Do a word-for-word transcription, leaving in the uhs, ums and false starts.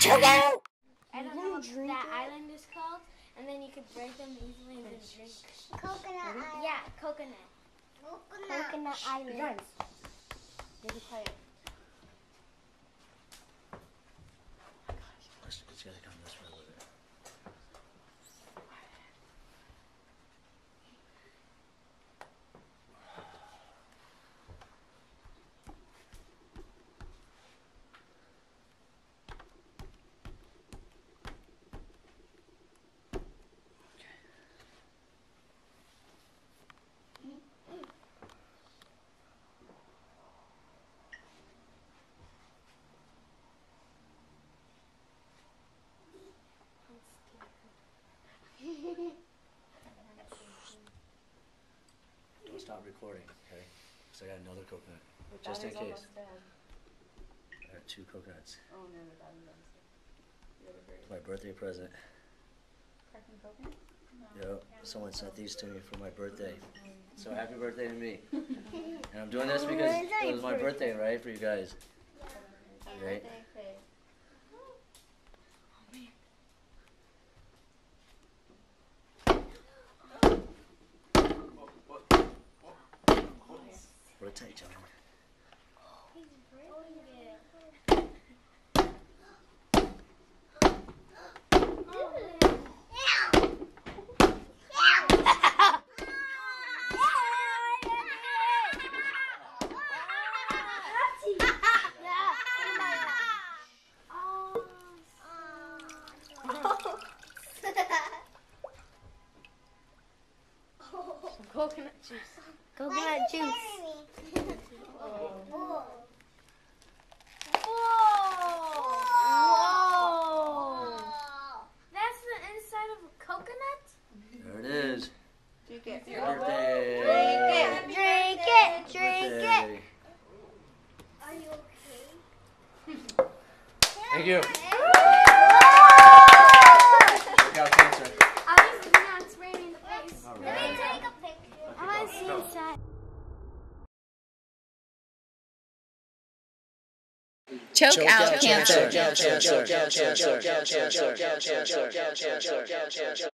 Choke out! I don't know what that island is called, and then you could break them easily and then drink. Coconut Island. Yeah, coconut. Coconut, coconut Island. Guys, be quiet. It's gotta come this way a little bit. Stop recording, okay? Because I got another coconut. But just in case. I got two coconuts. Oh no, the bottom one's my birthday present. Cracking coconut? No. Yep. Someone sent these to me for my birthday. So happy birthday to me. And I'm doing this because it was my birthday, right? For you guys. Right? Tight, John. He's breaking it. Some coconut juice. Coconut juice. Whoa. Whoa! Whoa! That's the inside of a coconut? There it is. Drink it. Drink it. Drink it. Drink it. Are you okay? Thank you. ChokeOut Cancer. I was now it's raining in the face. Let me take a picture. I want to see inside. Choke, Choke out, out cancer. cancer.